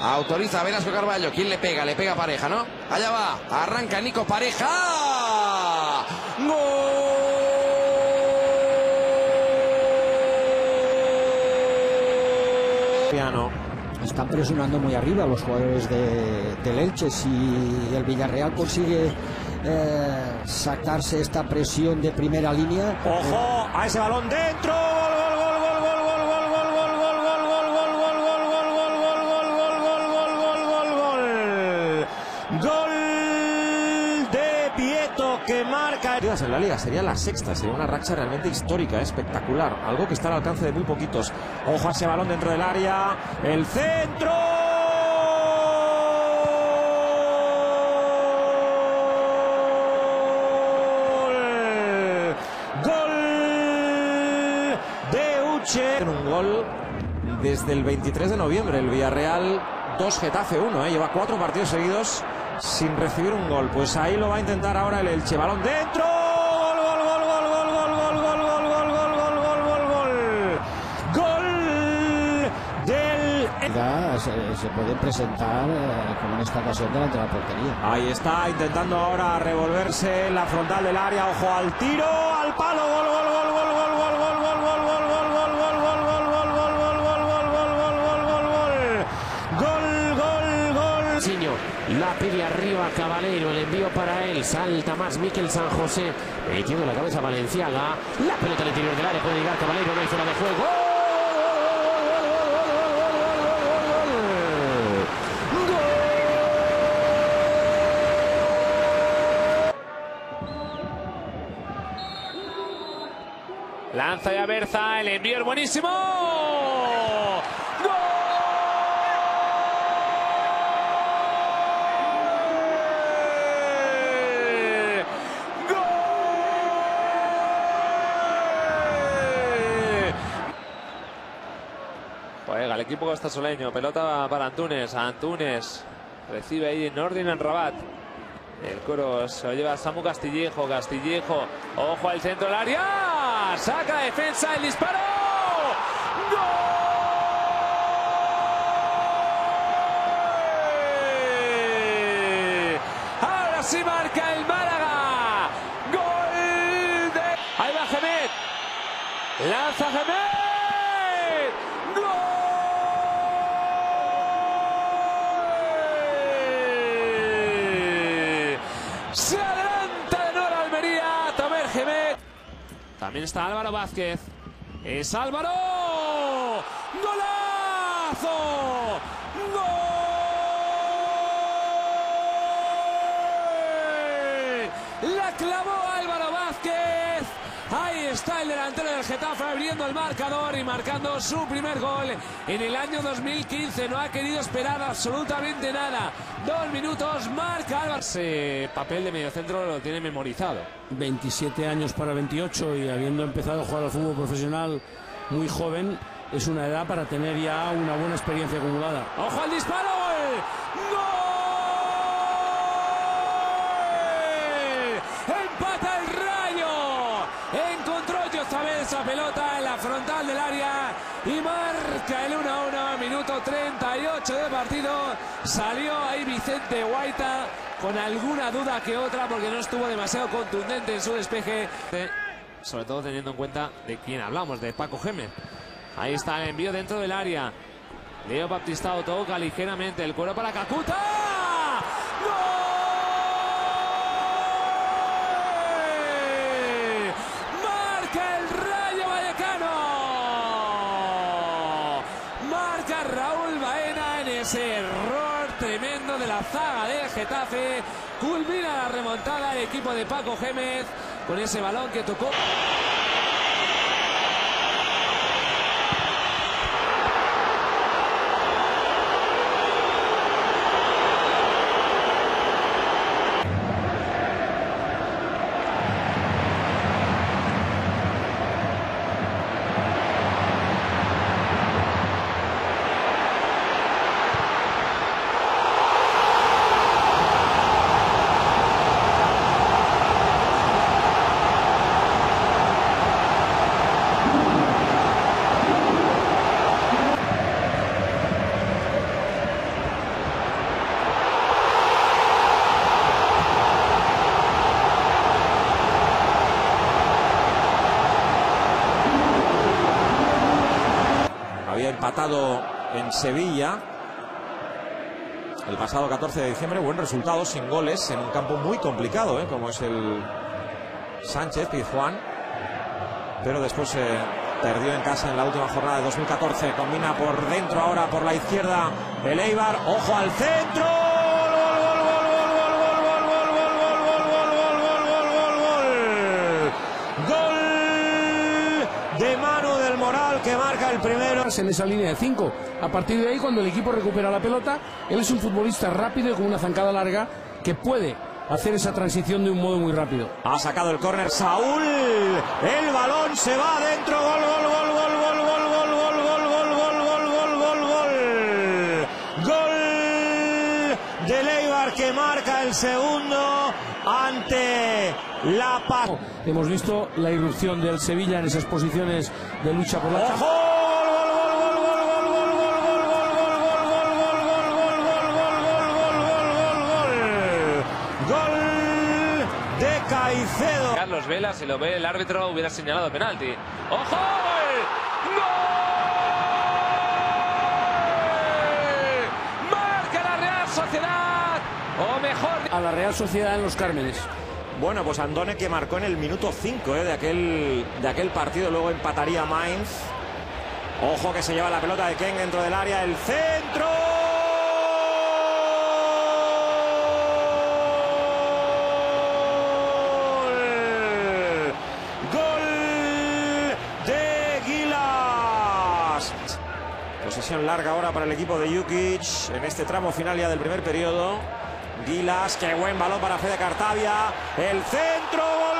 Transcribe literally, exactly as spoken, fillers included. Autoriza a Velasco Carballo. ¿Quién le pega? Le pega Pareja, ¿no? Allá va. Arranca Nico Pareja. ¡Ah! ¡Gol! Piano. Están presionando muy arriba los jugadores de, del Elche. Si el Villarreal consigue eh, sacarse esta presión de primera línea. ¡Ojo! Eh... ¡A ese balón dentro! Que marca en la liga, sería la sexta, sería una racha realmente histórica, espectacular, algo que está al alcance de muy poquitos. Ojo a ese balón dentro del área, el centro. Gol, gol de Uche. Un gol desde el veintitrés de noviembre, el Villarreal dos Getafe uno, ¿eh? Lleva cuatro partidos seguidos sin recibir un gol. Pues ahí lo va a intentar ahora el Elche. Balón dentro. Gol, gol, gol, gol, gol, gol, gol, gol, gol, gol, gol, gol, gol, gol. Gol del... Se, se puede presentar eh, como en esta ocasión delante de la portería. Ahí está, intentando ahora revolverse la frontal del área. Ojo al tiro, al palo. Gol, gol, gol, gol, gol, gol, gol, gol, gol, gol, gol, gol, gol, gol, gol, gol, gol, gol, gol, gol, gol, gol. La pide arriba Caballero, el envío para él, salta más Mikel San José, metiendo la cabeza Valenciaga, la pelota al interior del área, puede llegar Caballero, no hay fuera de juego. ¡Gol! Lanza de Aberza, el envío es buenísimo. El equipo costasuleño, pelota para Antunes. Antunes recibe ahí en orden en Rabat. El coro se lo lleva Samu Castillejo. Castillejo, ojo al centro del área. Saca defensa, el disparo. ¡Gol! Ahora sí marca el Málaga. ¡Gol! De... Ahí va Jemet. Lanza Jemet. Se adelanta de nuevo Almería, Tamer Jiménez. También está Álvaro Vázquez. Es Álvaro. ¡Golazo! ¡Gol! está el delantero del Getafe abriendo el marcador y marcando su primer gol en el año dos mil quince. No ha querido esperar absolutamente nada. Dos minutos, marca Álvaro. Ese papel de mediocentro lo tiene memorizado. veintisiete años para veintiocho y habiendo empezado a jugar al fútbol profesional muy joven, es una edad para tener ya una buena experiencia acumulada. ¡Ojo al disparo! ¡Gol! ¡Empata el Rayo! Encontró esta vez esa pelota en la frontal del área y marca el uno a uno, minuto treinta y ocho de partido. Salió ahí Vicente Guaita con alguna duda que otra porque no estuvo demasiado contundente en su despeje. Sobre todo teniendo en cuenta de quién hablamos, de Paco Jémez. Ahí está el envío dentro del área. Leo Baptista toca ligeramente el cuero para Kakuta. ¡Gol! ¡Marca el Rayo Vallecano! Marca Raúl Baena en ese error tremendo de la zaga del Getafe. Culmina la remontada del equipo de Paco Jémez con ese balón que tocó. Empatado en Sevilla el pasado catorce de diciembre, buen resultado, sin goles, en un campo muy complicado, ¿eh? Como es el Sánchez Pizjuán, pero después se eh, perdió en casa en la última jornada de dos mil catorce. Combina por dentro ahora por la izquierda el Eibar, ojo al centro. Que marca el primero en esa línea de cinco. A partir de ahí, cuando el equipo recupera la pelota, él es un futbolista rápido y con una zancada larga que puede hacer esa transición de un modo muy rápido. Ha sacado el córner Saúl, el balón se va adentro. Gol, gol, gol, gol, gol, gol, gol, gol, gol, gol, gol, gol, gol, gol, gol de Leyva, que marca el segundo ante la Paz. Hemos visto la irrupción del Sevilla en esas posiciones de lucha por la ¡ojo! ¡Gol de Caicedo! Carlos Vela, si lo ve el árbitro, hubiera señalado penalti. ¡Ojo! ¡Gol! ¡Marca la Real Sociedad! O mejor, a la Real Sociedad en los Cármenes. Bueno, pues Andone, que marcó en el minuto cinco ¿eh? de, aquel, de aquel partido. Luego empataría Mainz. Ojo que se lleva la pelota de Ken dentro del área. El centro. Gol de Gilas. Posesión larga ahora para el equipo de Jukic en este tramo final ya del primer periodo. Gilas, qué buen balón para Fede Cartavia, el centro, gol.